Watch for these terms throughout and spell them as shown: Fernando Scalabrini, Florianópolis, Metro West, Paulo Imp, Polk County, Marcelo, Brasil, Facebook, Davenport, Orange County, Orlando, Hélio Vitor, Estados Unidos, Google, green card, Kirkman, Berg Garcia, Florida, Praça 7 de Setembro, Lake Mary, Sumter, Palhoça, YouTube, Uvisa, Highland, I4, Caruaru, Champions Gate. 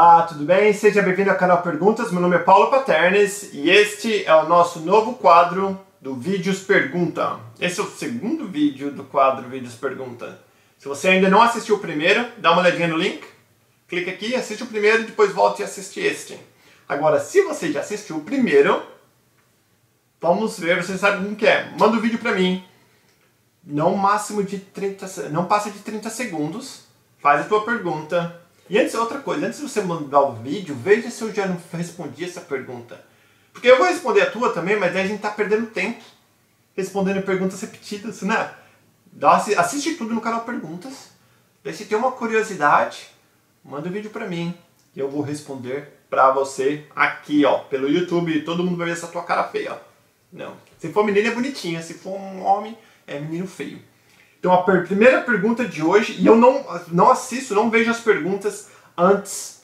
Olá, tudo bem? Seja bem-vindo ao Canal Perguntas, meu nome é Paulo Paternes e este é o nosso novo quadro do Vídeos Pergunta. Esse é o segundo vídeo do quadro Vídeos Pergunta. Se você ainda não assistiu o primeiro, dá uma olhadinha no link, clica aqui, assiste o primeiro e depois volta e assiste este. Agora, se você já assistiu o primeiro, vamos ver, você sabe como que é. Manda um vídeo pra mim, não passa de 30 segundos, faz a tua pergunta. E antes, outra coisa, antes de você mandar o vídeo, veja se eu já não respondi essa pergunta. Porque eu vou responder a tua também, mas aí a gente tá perdendo tempo respondendo perguntas repetidas, né? Assiste tudo no canal Perguntas, daí se tem uma curiosidade, manda o vídeo pra mim. E eu vou responder pra você aqui, ó, pelo YouTube, todo mundo vai ver essa tua cara feia, ó. Não. Se for menina é bonitinha, se for um homem é menino feio. Então a primeira pergunta de hoje, e eu não assisto, não vejo as perguntas antes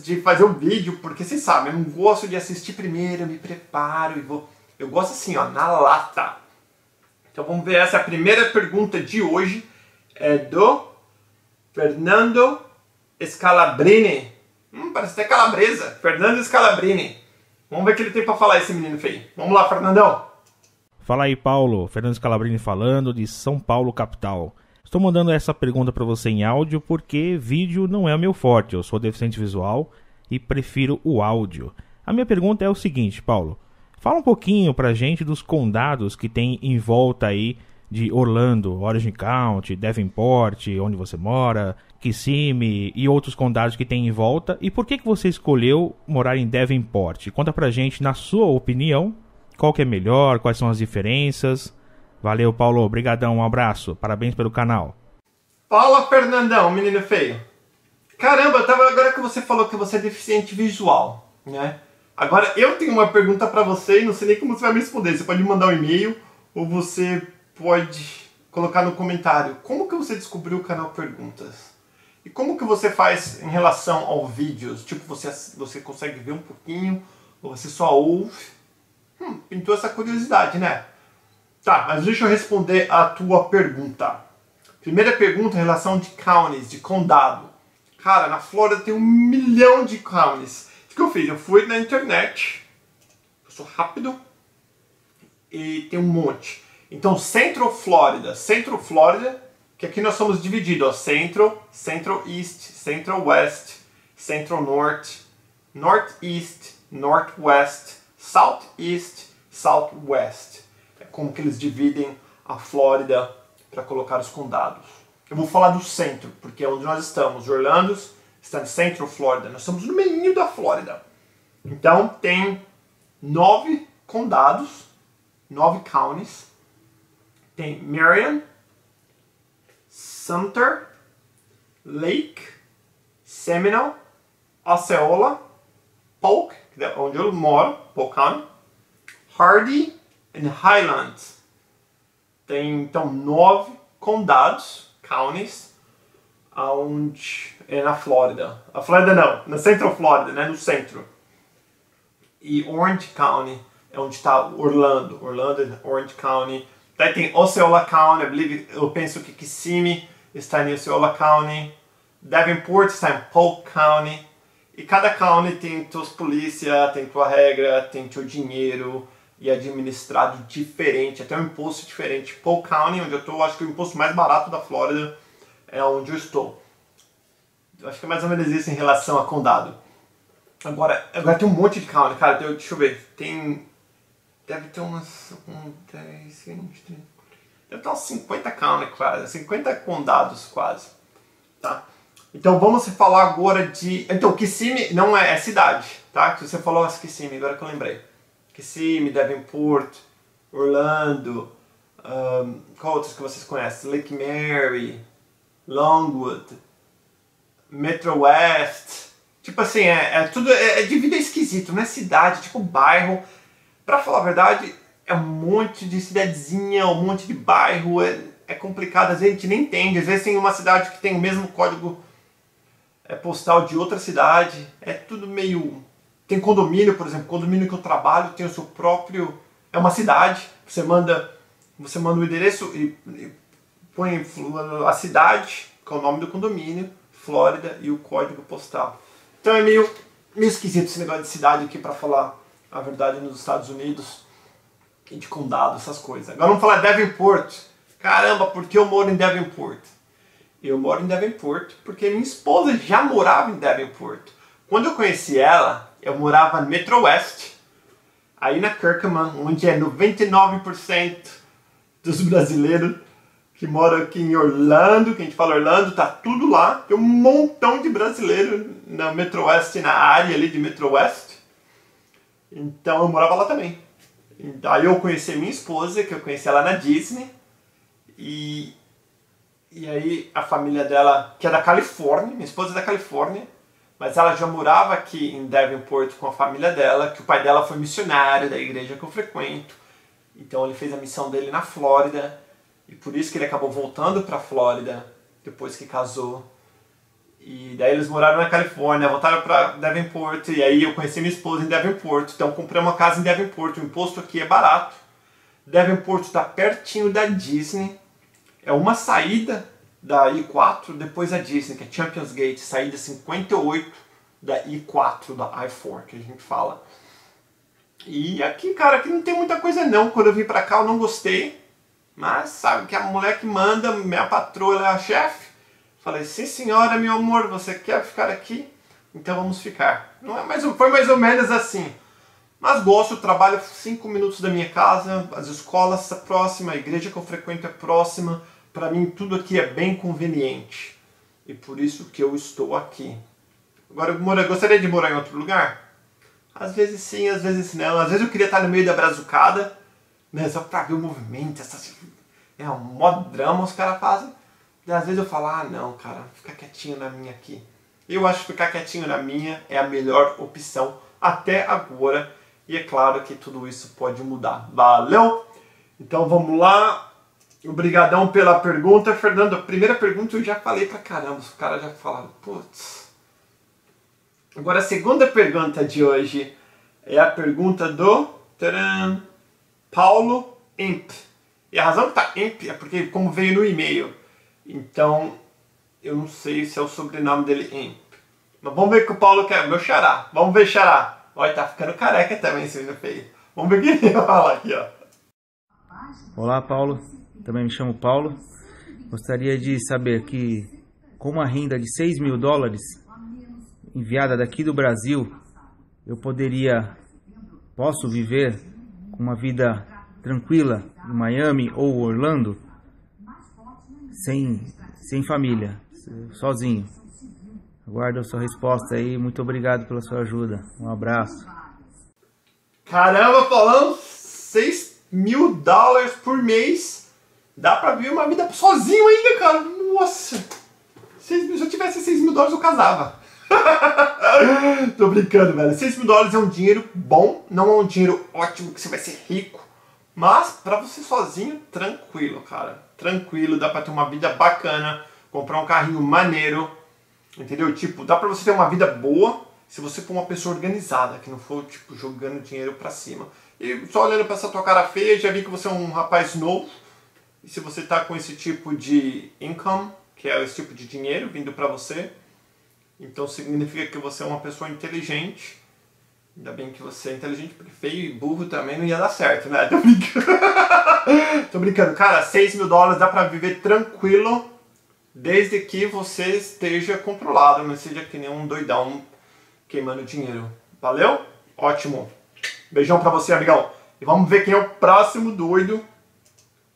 de fazer o vídeo, porque vocês sabem, eu não gosto de assistir primeiro, eu me preparo e vou... Eu gosto assim, ó, na lata. Então vamos ver essa primeira pergunta de hoje, é do Fernando Scalabrini. Parece até calabresa, Fernando Scalabrini. Vamos ver o que ele tem pra falar, esse menino feio. Vamos lá, Fernandão. Fala aí, Paulo. Fernando Scalabrini falando, de São Paulo, capital. Estou mandando essa pergunta para você em áudio porque vídeo não é o meu forte. Eu sou deficiente visual e prefiro o áudio. A minha pergunta é o seguinte, Paulo. Fala um pouquinho pra gente dos condados que tem em volta aí de Orlando, Orange County, Davenport, onde você mora, Kissimmee e outros condados que tem em volta. E por que você escolheu morar em Davenport? Conta pra gente, na sua opinião, qual que é melhor, quais são as diferenças. Valeu, Paulo, obrigadão, um abraço, parabéns pelo canal. Fala, Fernandão, menino feio. Caramba, agora que você falou que você é deficiente visual, né? Agora eu tenho uma pergunta pra você e não sei nem como você vai me responder. Você pode me mandar um e-mail ou você pode colocar no comentário. Como que você descobriu o canal Perguntas? E como que você faz em relação ao vídeos? Tipo, você consegue ver um pouquinho ou você só ouve? Pintou essa curiosidade, né? Tá, mas deixa eu responder a tua pergunta. Primeira pergunta em relação de counties, de condado. Cara, na Flórida tem 1 milhão de counties. O que eu fiz? Eu fui na internet, eu sou rápido, e tem um monte. Então, Central Flórida, que aqui nós somos divididos, ó, Central, Central East, Central West, Central North, Northeast, Northwest, Southeast, Southwest. É como que eles dividem a Flórida para colocar os condados. Eu vou falar do centro, porque é onde nós estamos. Orlando está no Central Flórida. Nós estamos no meio da Flórida. Então tem 9 condados, 9 counties. Tem Marion, Sumter, Lake, Seminole, Osceola, Polk, onde eu moro, Polk County, Hardy e Highland. Tem então 9 condados, counties, onde é na Flórida. A Flórida não, na Central Flórida, né, no centro. E Orange County é onde está Orlando, Orange County. Daí tem Osceola County, eu penso que Kissimmee está em Osceola County. Davenport está em Polk County. E cada county tem suas polícias, tem sua regra, tem seu dinheiro e é administrado diferente, até um imposto diferente. Polk County, onde eu estou, acho que é o imposto mais barato da Flórida é onde eu estou. Eu acho que é mais ou menos isso em relação a condado. Agora tem um monte de county, cara, deixa eu ver, tem... Deve ter umas... 10, 20, 30... Deve ter uns 50 county, quase, 50 condados quase, tá? Então vamos falar agora de... Então, Kissimmee não é cidade, tá? Que você falou, Kissimmee, agora que eu lembrei. Kissimmee, Davenport, Orlando, qual outros que vocês conhecem? Lake Mary, Longwood, Metro West. Tipo assim, tudo de vida esquisito, não é cidade, tipo bairro. Pra falar a verdade, é um monte de cidadezinha, um monte de bairro, é complicado, às vezes a gente nem entende. Às vezes tem uma cidade que tem o mesmo código... É postal de outra cidade, é tudo meio... Tem condomínio, por exemplo, condomínio que eu trabalho tem o seu próprio... É uma cidade, você manda o endereço e põe a cidade, que é o nome do condomínio, Flórida e o código postal. Então é meio esquisito esse negócio de cidade aqui, para falar a verdade, nos Estados Unidos, e de condado, essas coisas. Agora vamos falar de Davenport. Caramba, por que eu moro em Davenport? Eu moro em Davenport porque minha esposa já morava em Davenport. Quando eu conheci ela, eu morava no Metro West, aí na Kirkman, onde é 99% dos brasileiros que moram aqui em Orlando, que a gente fala Orlando, tá tudo lá. Tem um montão de brasileiro na Metro West, na área ali de Metro West. Então eu morava lá também. Aí eu conheci minha esposa, que eu conheci ela na Disney. E aí a família dela, que é da Califórnia, minha esposa é da Califórnia, mas ela já morava aqui em Davenport com a família dela, que o pai dela foi missionário da igreja que eu frequento. Então ele fez a missão dele na Flórida. E por isso que ele acabou voltando pra Flórida, depois que casou. E daí eles moraram na Califórnia, voltaram pra Davenport, e aí eu conheci minha esposa em Davenport. Então comprei uma casa em Davenport, o imposto aqui é barato. Davenport tá pertinho da Disney, é uma saída da I4 depois da Disney, que é Champions Gate, saída 58 da I4, da I4, que a gente fala. E aqui, cara, aqui não tem muita coisa não. Quando eu vim pra cá eu não gostei. Mas sabe que a mulher que manda, minha patroa, ela é a chefe. Falei, sim senhora, meu amor, você quer ficar aqui? Então vamos ficar. Não é mais, foi mais ou menos assim. Mas gosto, trabalho 5 minutos da minha casa, as escolas são próximas, a igreja que eu frequento é próxima. Para mim tudo aqui é bem conveniente. E por isso que eu estou aqui. Agora eu gostaria de morar em outro lugar? Às vezes sim, às vezes não. Às vezes eu queria estar no meio da brazucada, né, só pra ver o movimento, essas... é um mó drama os caras fazem. E às vezes eu falo, ah não cara, ficar quietinho na minha aqui. Eu acho que ficar quietinho na minha é a melhor opção até agora. E é claro que tudo isso pode mudar. Valeu! Então vamos lá. Obrigadão pela pergunta, Fernando. A primeira pergunta eu já falei pra caramba, os caras já falaram, putz. Agora a segunda pergunta de hoje é a pergunta do... Tcharam! Paulo Imp. E a razão que tá Imp é porque como veio no e-mail. Então, eu não sei se é o sobrenome dele Imp. Mas vamos ver o que o Paulo quer. Meu xará. Vamos ver, xará. Olha, tá ficando careca também, se não fez. Vamos ver o que ele fala aqui, ó. Olá, Paulo. Também me chamo Paulo. Gostaria de saber que com uma renda de $6.000 enviada daqui do Brasil, eu posso viver uma vida tranquila em Miami ou Orlando, sem família, sozinho. Aguardo a sua resposta aí, muito obrigado pela sua ajuda, um abraço. Caramba, falando $6.000 por mês, dá pra viver uma vida sozinho ainda, cara, nossa. Se eu tivesse $6.000 eu casava. Tô brincando, velho. $6.000 é um dinheiro bom, não é um dinheiro ótimo que você vai ser rico, mas pra você sozinho, tranquilo, cara. Tranquilo, dá pra ter uma vida bacana, comprar um carrinho maneiro, entendeu? Tipo, dá pra você ter uma vida boa se você for uma pessoa organizada, que não for, tipo, jogando dinheiro pra cima. E só olhando pra essa tua cara feia, já vi que você é um rapaz novo, e se você tá com esse tipo de income, que é esse tipo de dinheiro vindo pra você, então significa que você é uma pessoa inteligente. Ainda bem que você é inteligente, porque feio e burro também não ia dar certo, né? Tô brincando. Tô brincando. Cara, $6.000 dá pra viver tranquilo, desde que você esteja controlado, não seja que nem um doidão queimando dinheiro. Valeu? Ótimo. Beijão pra você, amigão. E vamos ver quem é o próximo doido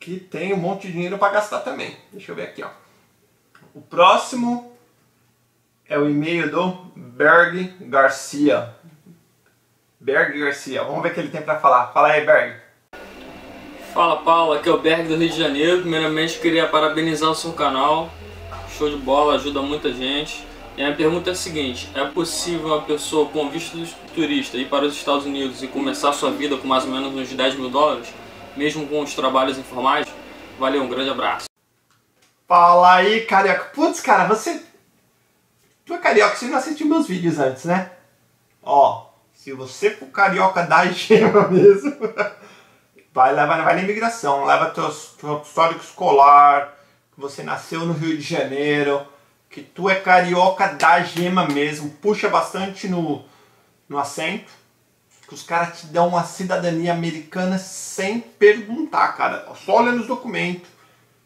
que tem um monte de dinheiro pra gastar também. Deixa eu ver aqui, ó. O próximo... é o e-mail do Berg Garcia. Berg Garcia, vamos ver o que ele tem pra falar. Fala aí, Berg. Fala, Paulo, aqui é o Berg do Rio de Janeiro. Primeiramente, queria parabenizar o seu canal. Show de bola, ajuda muita gente. E a minha pergunta é a seguinte: é possível uma pessoa com visto de turista ir para os Estados Unidos e começar sua vida com mais ou menos uns $10.000, mesmo com os trabalhos informais? Valeu, um grande abraço. Fala aí, carioca. Putz, cara, você... tu é carioca, você não assistiu meus vídeos antes, né? Ó, se você for carioca da gema mesmo, vai na imigração, leva teu histórico escolar, que você nasceu no Rio de Janeiro, que tu é carioca da gema mesmo, puxa bastante no acento, que os caras te dão uma cidadania americana sem perguntar, cara. Só olhando os documentos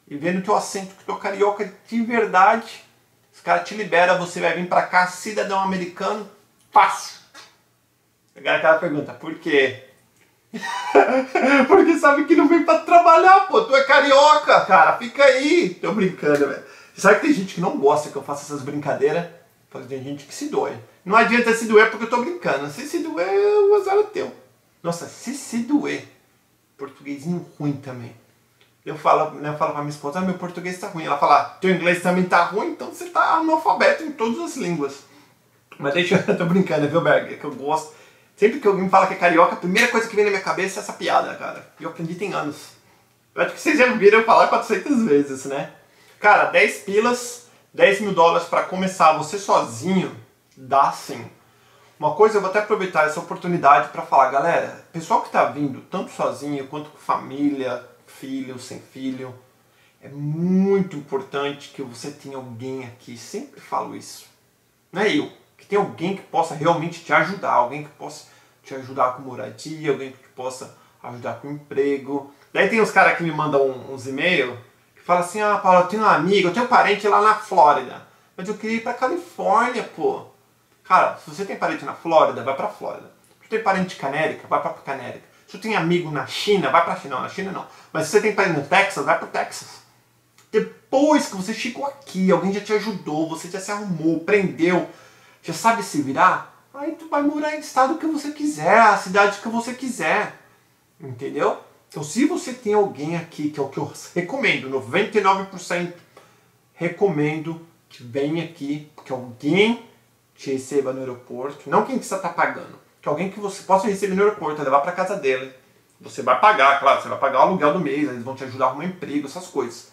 e vendo teu acento que tu é carioca de verdade, os caras te liberam, você vai vir pra cá, cidadão americano, fácil. Agora aquela pergunta, por quê? Porque sabe que não vem pra trabalhar, pô, tu é carioca, cara, fica aí. Tô brincando, velho. Sabe que tem gente que não gosta que eu faça essas brincadeiras? Tem gente que se doe. Não adianta se doer porque eu tô brincando. Se doer, o azar é teu. Nossa, se doer. Portuguesinho ruim também. Eu falo pra minha esposa, ah, meu português tá ruim. Ela fala, teu inglês também tá ruim, então você tá analfabeto em todas as línguas. Mas deixa eu... Tô brincando, viu, Berg? É que eu gosto. Sempre que alguém fala que é carioca, a primeira coisa que vem na minha cabeça é essa piada, cara. E eu aprendi tem anos. Eu acho que vocês já viram eu falar 400 vezes, né? Cara, 10 pilas, 10 mil dólares pra começar você sozinho, dá sim. Uma coisa, eu vou até aproveitar essa oportunidade pra falar, galera, pessoal que tá vindo, tanto sozinho quanto com família, filho, sem filho, é muito importante que você tenha alguém aqui. Sempre falo isso. Não é eu. Que tenha alguém que possa realmente te ajudar, alguém que possa te ajudar com moradia, alguém que te possa ajudar com emprego. Daí tem uns caras que me mandam uns e-mails que falam assim, ah, Paulo, eu tenho um amigo, eu tenho um parente lá na Flórida, mas eu queria ir pra Califórnia, pô. Cara, se você tem parente na Flórida, vai pra Flórida. Se você tem parente em Canérica, vai pra Canérica. Se você tem amigo na China, vai pra China. Não, na China não. Mas se você tem parente no Texas, vai pro Texas. Depois que você chegou aqui, alguém já te ajudou, você já se arrumou, prendeu, já sabe se virar, aí tu vai morar em estado que você quiser, a cidade que você quiser, entendeu? Então se você tem alguém aqui, que é o que eu recomendo, 99% recomendo que venha aqui, que alguém te receba no aeroporto, não quem que você está pagando, que alguém que você possa receber no aeroporto, levar para casa dele, você vai pagar, claro, você vai pagar o aluguel do mês, eles vão te ajudar a arrumar emprego, essas coisas.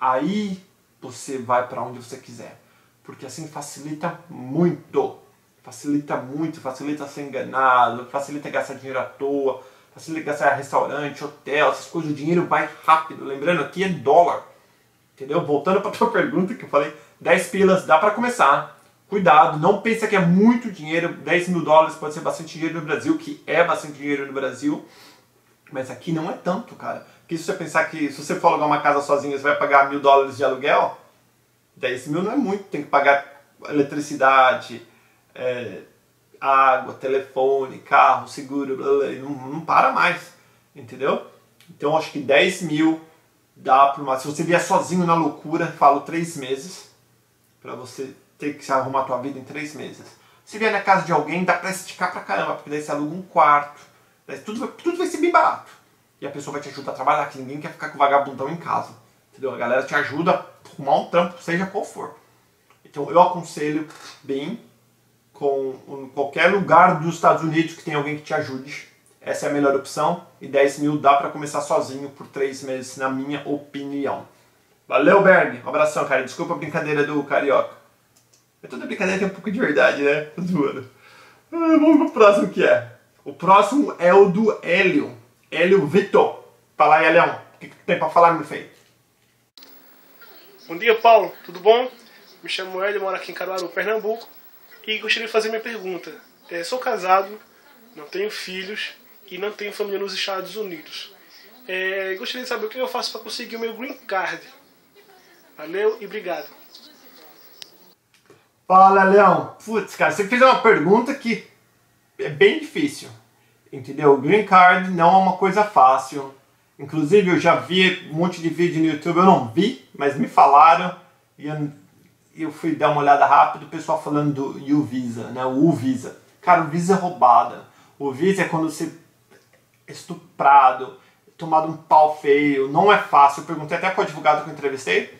Aí você vai para onde você quiser. Porque assim facilita muito. Facilita muito, facilita ser enganado, facilita gastar dinheiro à toa, facilita gastar restaurante, hotel, essas coisas, o dinheiro vai rápido. Lembrando, aqui é dólar. Entendeu? Voltando para tua pergunta que eu falei, 10 pilas, dá para começar. Cuidado, não pensa que é muito dinheiro, 10 mil dólares pode ser bastante dinheiro no Brasil, que é bastante dinheiro no Brasil. Mas aqui não é tanto, cara. Porque se você pensar que se você for alugar uma casa sozinho, você vai pagar $1.000 de aluguel, 10 mil não é muito, tem que pagar eletricidade, água, telefone, carro, seguro, blá blá, não para mais, entendeu? Então acho que 10 mil dá para uma... Se você vier sozinho na loucura, falo 3 meses, para você ter que se arrumar a tua vida em 3 meses. Se vier na casa de alguém, dá para esticar pra caramba, porque daí você aluga um quarto, daí tudo vai ser bem barato. E a pessoa vai te ajudar a trabalhar, que ninguém quer ficar com o vagabundão em casa, entendeu? A galera te ajuda arrumar um trampo, seja qual for. Então eu aconselho bem com qualquer lugar dos Estados Unidos que tenha alguém que te ajude. Essa é a melhor opção. E 10 mil dá pra começar sozinho por 3 meses, na minha opinião. Valeu, Berg! Um abração, cara. Desculpa a brincadeira do carioca. Mas toda brincadeira tem um pouco de verdade, né? Tô zoando. Vamos pro próximo que é. O próximo é o do Hélio. Hélio Vitor. Fala aí, Hélio. O que tu tem pra falar, meu filho? Bom dia, Paulo. Tudo bom? Me chamo Hélio, moro aqui em Caruaru, Pernambuco. E gostaria de fazer minha pergunta. Sou casado, não tenho filhos e não tenho família nos Estados Unidos. Gostaria de saber o que eu faço para conseguir o meu green card. Valeu e obrigado. Fala, Leão. Putz, cara, você fez uma pergunta que é bem difícil. Entendeu? O green card não é uma coisa fácil. Inclusive, eu já vi um monte de vídeo no YouTube, eu não vi, mas me falaram, e eu fui dar uma olhada rápido, o pessoal falando do Uvisa, né? O Uvisa. Cara, o Visa é roubada. O Visa é quando você é estuprado, é tomado um pau feio, não é fácil. Eu perguntei até pro advogado que eu entrevistei,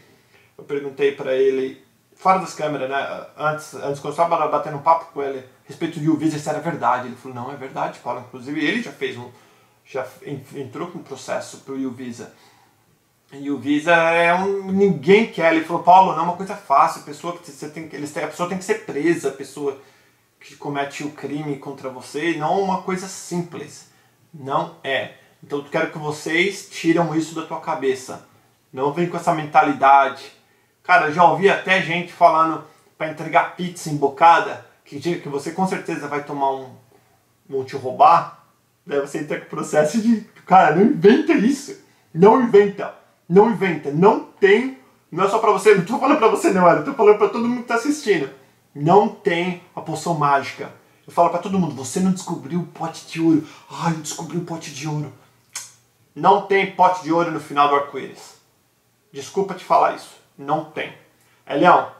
eu perguntei pra ele, fora das câmeras, né? Antes que eu estava batendo um papo com ele, a respeito do Uvisa, se era verdade. Ele falou, não, é verdade, Paulo. Inclusive, ele já fez um... já entrou com um processo pro Uvisa. E o Uvisa é ninguém quer. Ele falou, Paulo, não é uma coisa fácil. A pessoa tem que ser presa, a pessoa que comete o crime contra você. Não é uma coisa simples. Não é. Então eu quero que vocês tiram isso da tua cabeça. Não vem com essa mentalidade Cara, já ouvi até gente falando para entregar pizza embocada, que diga que você com certeza vai tomar um... vão te roubar. Daí você entra com o processo de... Cara, não inventa isso. Não inventa. Não inventa. Não tem... Não é só pra você. Não tô falando pra você não, Hélio. Tô falando pra todo mundo que tá assistindo. Não tem a poção mágica. Eu falo pra todo mundo. Você não descobriu o pote de ouro. Ai, eu descobri o pote de ouro. Não tem pote de ouro no final do arco-íris. Desculpa te falar isso. Não tem. É, Leão,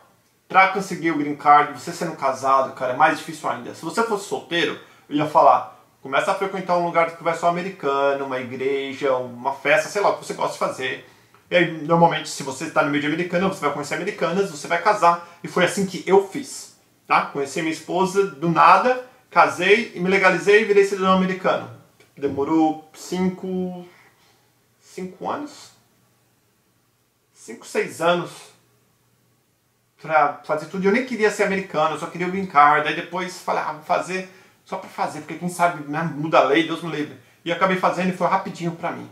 pra conseguir o green card, você sendo casado, cara, é mais difícil ainda. Se você fosse solteiro, eu ia falar, começa a frequentar um lugar que vai só americano, uma igreja, uma festa, sei lá, o que você gosta de fazer. E aí, normalmente, se você está no meio de americano, você vai conhecer americanas, você vai casar. E foi assim que eu fiz, tá? Conheci minha esposa do nada, casei, me legalizei e virei cidadão americano. Demorou 5, 6 anos pra fazer tudo. Eu nem queria ser americano, eu só queria o green card. Aí depois falei, ah, vou fazer... Só pra fazer, porque quem sabe, né, muda a lei, Deus me livre. E eu acabei fazendo e foi rapidinho pra mim.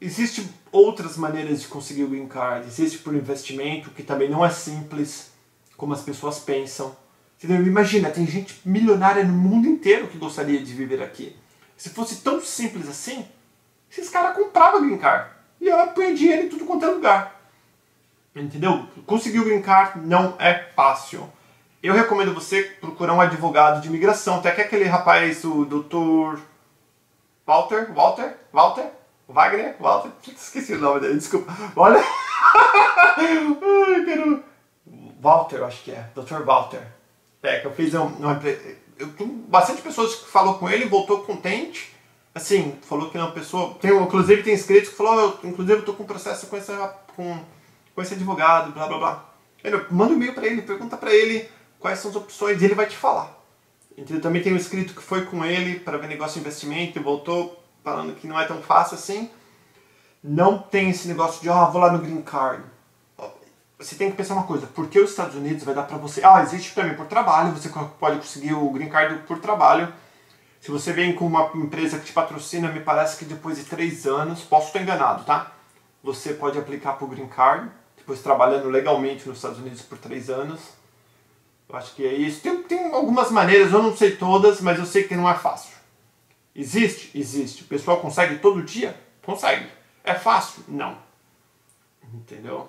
Existem outras maneiras de conseguir o green card. Existe por investimento, que também não é simples, como as pessoas pensam. Entendeu? Imagina, tem gente milionária no mundo inteiro que gostaria de viver aqui. Se fosse tão simples assim, esses caras compravam green card. E ela põe dinheiro em tudo quanto é lugar. Entendeu? Conseguir o green card não é fácil. Eu recomendo você procurar um advogado de imigração, até que aquele rapaz, o Dr. Wagner? Esqueci o nome dele, desculpa. Olha! Walter, acho que é. Dr. Walter. É, que eu fiz eu tenho bastante pessoas que falou com ele, voltou contente. Assim, falou que é uma pessoa... Inclusive tem inscritos que falou, eu tô com processo com esse advogado, blá blá blá. Manda um e-mail pra ele, pergunta pra ele quais são as opções, e ele vai te falar. Entendeu? Também tem um inscrito que foi com ele para ver negócio de investimento e voltou falando que não é tão fácil assim. Não tem esse negócio de, vou lá no green card. Você tem que pensar uma coisa, por que os Estados Unidos vai dar pra você? Existe também por trabalho, você pode conseguir o green card por trabalho. Se você vem com uma empresa que te patrocina, me parece que depois de 3 anos, posso estar enganado, tá? Você pode aplicar pro green card. Depois trabalhando legalmente nos Estados Unidos por 3 anos. Eu acho que é isso. Tem algumas maneiras, eu não sei todas, mas eu sei que não é fácil. Existe? Existe. O pessoal consegue todo dia? Consegue. É fácil? Não. Entendeu?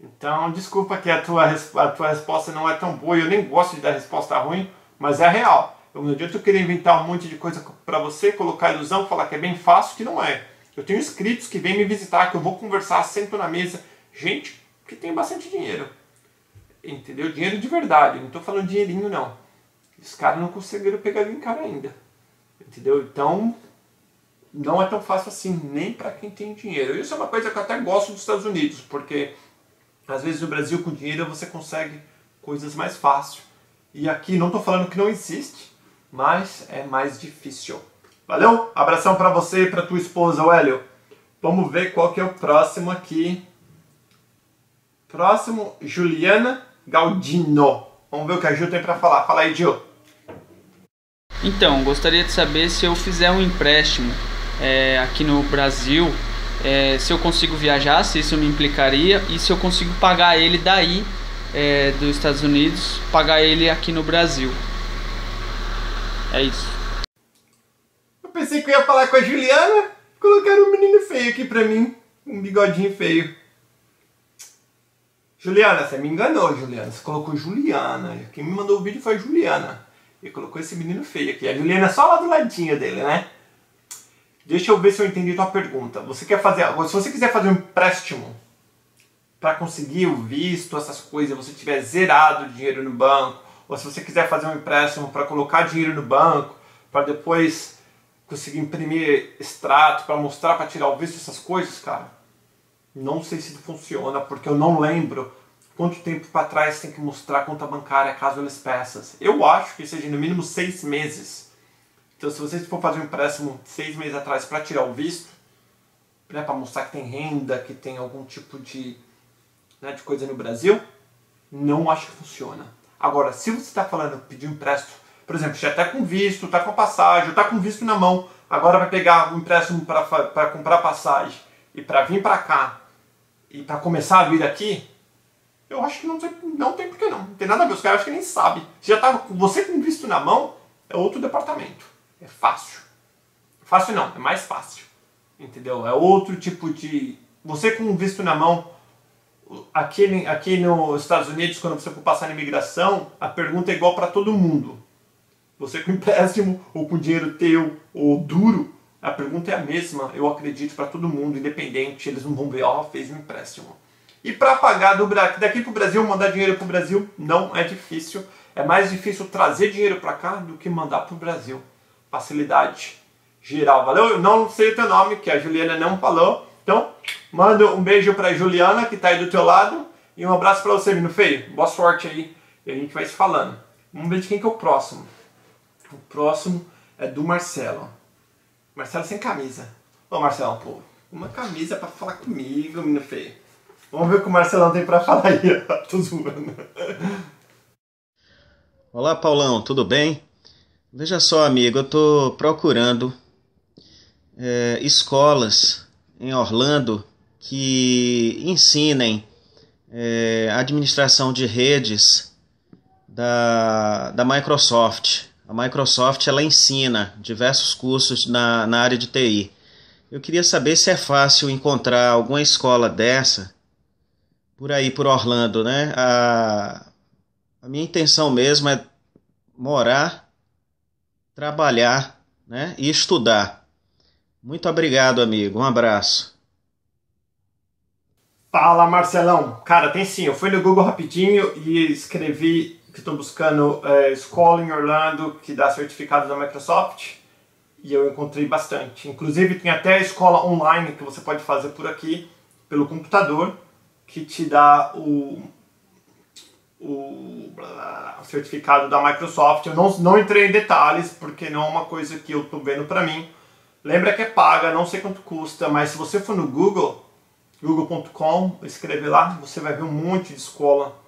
Então, desculpa que a tua resposta não é tão boa. Eu nem gosto de dar resposta ruim, mas é real. Não adianta eu querer inventar um monte de coisa pra você, colocar ilusão, falar que é bem fácil, que não é. Eu tenho inscritos que vêm me visitar, que eu vou conversar, sento na mesa... Gente que tem bastante dinheiro, entendeu? Dinheiro de verdade, eu não estou falando dinheirinho não. Os caras não conseguiram pegar green card ainda, entendeu? Então, não é tão fácil assim, nem para quem tem dinheiro. Isso é uma coisa que eu até gosto dos Estados Unidos, porque às vezes no Brasil com dinheiro você consegue coisas mais fácil. E aqui, não estou falando que não existe, mas é mais difícil. Valeu? Abração para você e para tua esposa, Hélio. Vamos ver qual que é o próximo aqui. Próximo, Juliana Galdino. Vamos ver o que a Ju tem pra falar. Fala aí, Ju. Então, gostaria de saber se eu fizer um empréstimo aqui no Brasil, se eu consigo viajar, se isso me implicaria, e se eu consigo pagar ele daí, dos Estados Unidos, pagar ele aqui no Brasil. É isso. Eu pensei que eu ia falar com a Juliana, colocaram um menino feio aqui pra mim. Um bigodinho feio. Juliana, você me enganou, Juliana. Você colocou Juliana. Quem me mandou o vídeo foi a Juliana. E colocou esse menino feio aqui. A Juliana é só lá do ladinho dele, né? Deixa eu ver se eu entendi a tua pergunta. Você quer fazer algo? Se você quiser fazer um empréstimo para conseguir o visto, essas coisas, você tiver zerado dinheiro no banco, ou se você quiser fazer um empréstimo para colocar dinheiro no banco, para depois conseguir imprimir extrato, para mostrar, para tirar o visto, essas coisas, cara. Não sei se funciona, porque eu não lembro quanto tempo para trás tem que mostrar a conta bancária, caso eles peçam. Eu acho que seja no mínimo 6 meses. Então, se você for fazer um empréstimo 6 meses atrás para tirar o visto, né, para mostrar que tem renda, que tem algum tipo de coisa no Brasil, não acho que funciona. Agora, se você está falando pedir um empréstimo, por exemplo, já está com visto, está com a passagem, está com visto na mão, agora vai pegar um empréstimo para comprar passagem e para vir para cá, e para começar a vida aqui, Eu acho que não tem por que não. Não tem nada a ver, os caras acho que nem sabem. Se já tá você com visto na mão, é outro departamento. É fácil. Fácil não, é mais fácil. Entendeu? É outro tipo de... Você com visto na mão, aqui nos Estados Unidos, quando você for passar na imigração, a pergunta é igual para todo mundo. Você com empréstimo, ou com dinheiro teu, ou duro, a pergunta é a mesma, eu acredito, para todo mundo, independente, eles não vão ver, ó, fez um empréstimo. E para pagar daqui para o Brasil, mandar dinheiro para o Brasil, não é difícil. É mais difícil trazer dinheiro para cá do que mandar para o Brasil. Facilidade geral, valeu? Eu não sei o teu nome, que a Juliana não falou. Então, manda um beijo para a Juliana, que está aí do teu lado. E um abraço para você, menino feio. Boa sorte aí. E a gente vai se falando. Vamos ver de quem que é o próximo. O próximo é do Marcelo. Marcelo sem camisa. Ô, Marcelo, pô, uma camisa para falar comigo, menino feio. Vamos ver o que o Marcelão tem pra falar aí, tô zoando. Olá, Paulão, tudo bem? Veja só, amigo, eu tô procurando escolas em Orlando que ensinem administração de redes da Microsoft. A Microsoft, ela ensina diversos cursos na área de TI. Eu queria saber se é fácil encontrar alguma escola dessa por aí, por Orlando, né? A minha intenção mesmo é morar, trabalhar, né? E estudar. Muito obrigado, amigo. Um abraço. Fala, Marcelão. Cara, tem sim. Eu fui no Google rapidinho e escrevi que estou buscando escola em Orlando que dá certificado da Microsoft. E eu encontrei bastante. Inclusive, tem até escola online que você pode fazer por aqui, pelo computador, que te dá o certificado da Microsoft. Eu não entrei em detalhes, porque não é uma coisa que eu estou vendo para mim. Lembra que é paga, não sei quanto custa, mas se você for no Google, google.com, escrever lá, você vai ver um monte de escola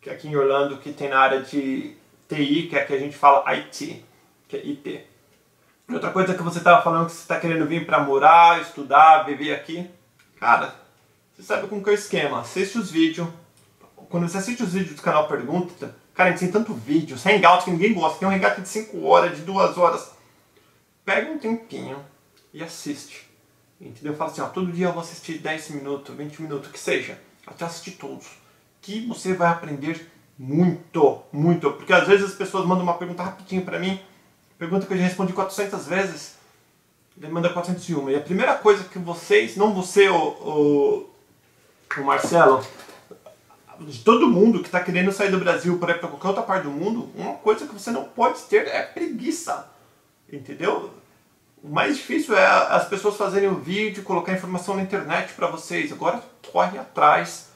que aqui em Orlando que tem na área de TI, que é a que a gente fala IT, que é IT. E outra coisa que você estava falando, que você está querendo vir para morar, estudar, viver aqui, cara... Você sabe como que é o esquema, assiste os vídeos. Quando você assiste os vídeos do canal Pergunta, cara, a gente tem tanto vídeo, hangout que ninguém gosta, tem um hangout de 5 horas, de 2 horas. Pega um tempinho e assiste. Entendeu? Eu falo assim, ó, todo dia eu vou assistir 10 minutos, 20 minutos, que seja, até assistir todos. Que você vai aprender muito, muito. Porque às vezes as pessoas mandam uma pergunta rapidinho pra mim, pergunta que eu já respondi 400 vezes, demanda 401. E a primeira coisa que vocês, não você o Marcelo, de todo mundo que está querendo sair do Brasil para ir para qualquer outra parte do mundo, uma coisa que você não pode ter é preguiça, entendeu? O mais difícil é as pessoas fazerem o vídeo, colocar informação na internet para vocês. Agora corre atrás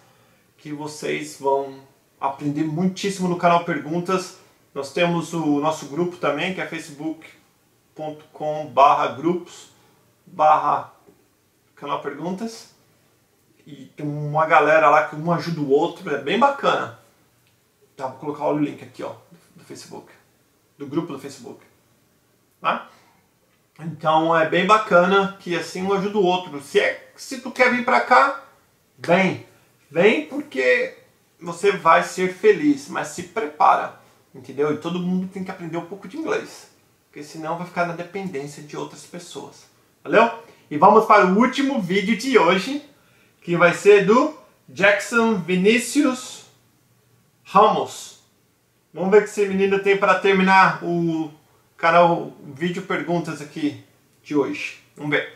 que vocês vão aprender muitíssimo no canal Perguntas. Nós temos o nosso grupo também, que é facebook.com/grupos/canal Perguntas. E tem uma galera lá que um ajuda o outro, é bem bacana. Tá, vou colocar o link aqui, ó, do Facebook. Do grupo do Facebook. Tá? Então é bem bacana que assim um ajuda o outro. Se tu quer vir pra cá, vem. Vem porque você vai ser feliz, mas se prepara, entendeu? E todo mundo tem que aprender um pouco de inglês. Porque senão vai ficar na dependência de outras pessoas. Valeu? E vamos para o último vídeo de hoje, que vai ser do Jackson Vinicius Ramos. Vamos ver o que esse menino tem para terminar o canal Vídeo Perguntas aqui de hoje. Vamos ver.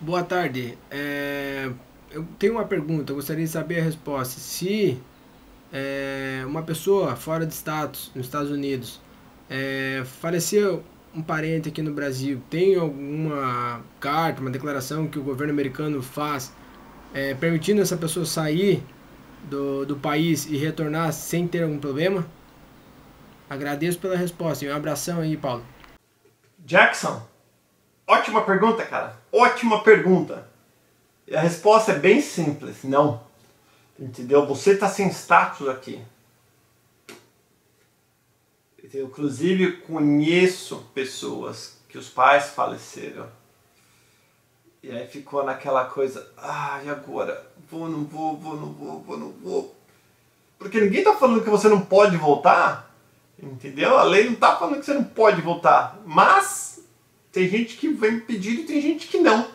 Boa tarde. Eu tenho uma pergunta, eu gostaria de saber a resposta. Se uma pessoa fora de status, nos Estados Unidos, faleceu... um parente aqui no Brasil, tem alguma carta, uma declaração que o governo americano faz permitindo essa pessoa sair do país e retornar sem ter algum problema? Agradeço pela resposta. E um abração aí, Paulo. Jackson, ótima pergunta, cara. Ótima pergunta. E a resposta é bem simples. Não. Entendeu? Você está sem status aqui. Eu, inclusive, conheço pessoas que os pais faleceram E aí ficou naquela coisa, ah, e agora? Vou, não vou, vou, não vou, vou, não vou. Porque ninguém tá falando que você não pode voltar, entendeu? A lei não tá falando que você não pode voltar, mas tem gente que vem pedindo e tem gente que não,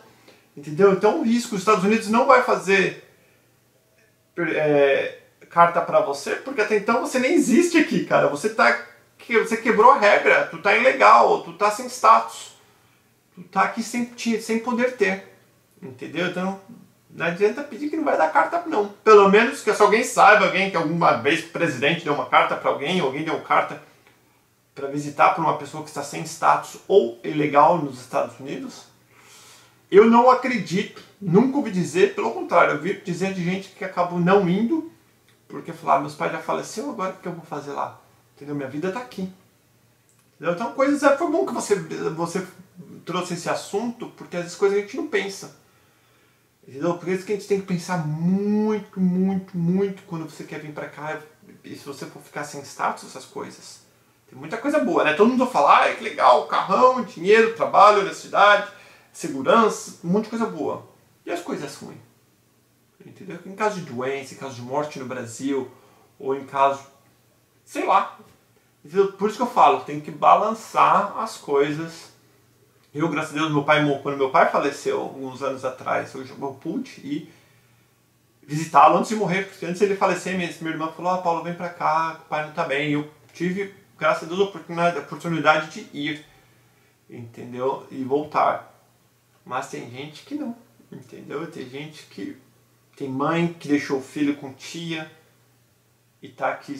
entendeu? Então o risco, os Estados Unidos não vai fazer carta pra você, porque até então você nem existe aqui, cara. Você quebrou a regra, tu tá ilegal, tu tá sem status. Tu tá aqui sem poder ter, entendeu? Então não adianta pedir que não vai dar carta não. Pelo menos que alguém saiba, alguém que alguma vez o presidente deu uma carta para alguém, alguém deu carta para visitar para uma pessoa que está sem status ou ilegal nos Estados Unidos. Eu não acredito, nunca ouvi dizer, pelo contrário, eu ouvi dizer de gente que acabou não indo porque falaram, meus pais já faleceram, agora o que eu vou fazer lá? Entendeu? Minha vida tá aqui. Entendeu? Então coisas, foi bom que você trouxe esse assunto, porque às vezes coisas a gente não pensa, entendeu? Por isso que a gente tem que pensar muito, muito, muito quando você quer vir pra cá, e se você for ficar sem status, essas coisas. Tem muita coisa boa, né? Todo mundo vai falar, ah, que legal, carrão, dinheiro, trabalho, honestidade, segurança, um monte de coisa boa. E as coisas ruins? Entendeu? Em caso de doença, em caso de morte no Brasil, ou em caso... sei lá. Entendeu? Por isso que eu falo, tem que balançar as coisas. Eu, graças a Deus, quando meu pai faleceu, alguns anos atrás, eu pude ir visitá-lo antes de morrer, porque antes de ele falecer, minha irmã falou, ah, Paulo, vem pra cá, o pai não tá bem. E eu tive, graças a Deus, a oportunidade de ir, entendeu? E voltar. Mas tem gente que não, entendeu? Tem gente que... tem mãe que deixou o filho com tia, e tá aqui,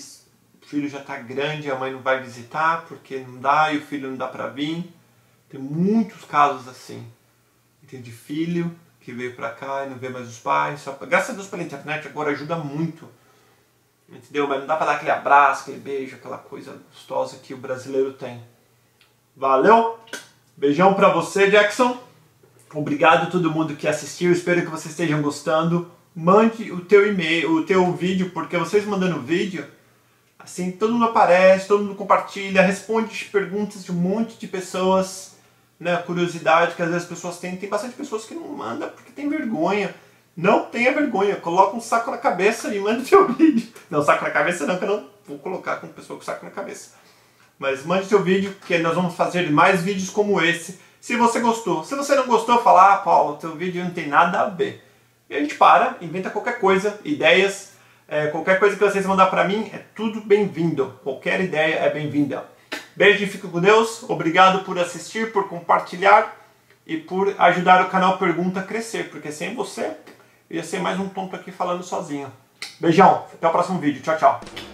o filho já tá grande, a mãe não vai visitar, porque não dá, e o filho não dá pra vir. Tem muitos casos assim, de filho que veio pra cá e não vê mais os pais, só... graças a Deus pela internet agora ajuda muito, entendeu? Mas não dá pra dar aquele abraço, aquele beijo, aquela coisa gostosa que o brasileiro tem. Valeu! Beijão pra você, Jackson! Obrigado a todo mundo que assistiu, espero que vocês estejam gostando. Mande o teu e-mail, o teu vídeo, porque vocês mandando o vídeo... assim, todo mundo aparece, todo mundo compartilha, responde perguntas de um monte de pessoas, né, curiosidade que às vezes as pessoas têm. Tem bastante pessoas que não mandam porque tem vergonha. Não tenha vergonha, coloca um saco na cabeça e manda o seu vídeo. Não, saco na cabeça não, que eu não vou colocar com pessoa com saco na cabeça. Mas mande seu vídeo, que nós vamos fazer mais vídeos como esse, se você gostou. Se você não gostou, fala, ah, Paulo, teu vídeo não tem nada a ver. E a gente para, inventa qualquer coisa, ideias... qualquer coisa que vocês mandar pra mim é tudo bem-vindo. Qualquer ideia é bem-vinda. Beijo e fico com Deus. Obrigado por assistir, por compartilhar e por ajudar o canal Pergunta a crescer. Porque sem você, eu ia ser mais um tonto aqui falando sozinho. Beijão. Até o próximo vídeo. Tchau, tchau.